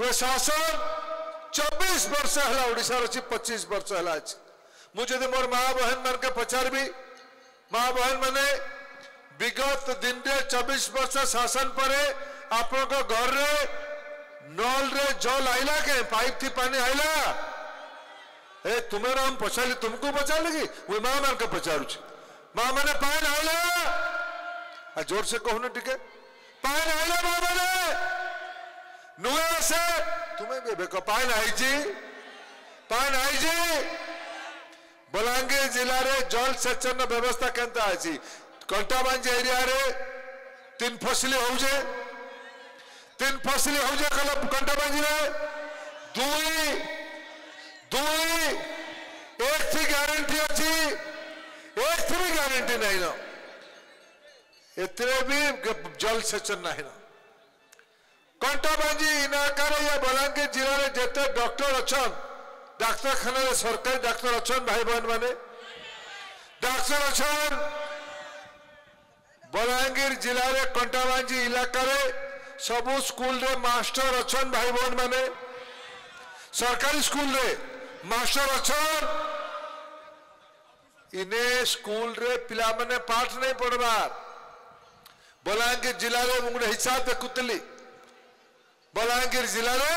वो शासन 24 वर्ष है ओडिशा रही 25 वर्ष है मुझे मोर माँ बहन मान के पचारबी माँ बहन माने विगत दिन रे 24 वर्ष शासन पर आपन घर रे नल रे जल आईला के पाइप थी पानी आईला ए तुम्हें हम पचारे तुमको पचारे वो माँ मान के पचारूच माँ मैंने पान आईला जोर से कहून टिके पान आईला माँ मैंने नुआ से तुम्हें भी बेको पान आई जी बलांगीर जिला रे जल सेचन व्यवस्था केनता अछि कंटाबांजी एरिया रे तीन फसली होजे कंटाबांजी रे दुई एक गारंटी अच्छी एक भी गारंटी नहीं ना एतरे भी जल सेचन नहीं ना कंटाबांजी इलाका या बलांगीर जिला रे जेते डॉक्टर अच्छा डाक्तखाना सरकारी डाक्टर अच्छा भाई बहन माने डाक्टर अच्छा बलांगीर जिला रे कंटाबांजी इलाका रे सबू स्कूल रे मास्टर अच्छा भाई बहन माने सरकारी स्कूल रे मास्टर अच्छा इने स्कूल रे पिला माने पाठ नहीं पढ़वा बलांगीर जिला रे मुंगड़े हिसाब देखुतली बलांगीर जिला रे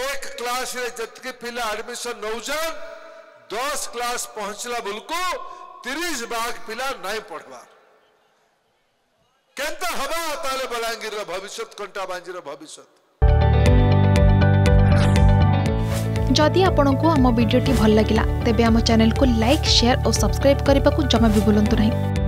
एक क्लास रे जतके पिला एडमिशन नौजन 10 क्लास पहुंचला बुलको 30 भाग पिला नहीं पढ़वा केनता हवा ताले बलांगीर रे भविष्य कंटाबांजी रे भविष्य। जदि आपनको हम वीडियो टी भल लागिला तेबे हम चैनल को लाइक शेयर और सब्सक्राइब करबा को जमा भी भूलंतु नहीं।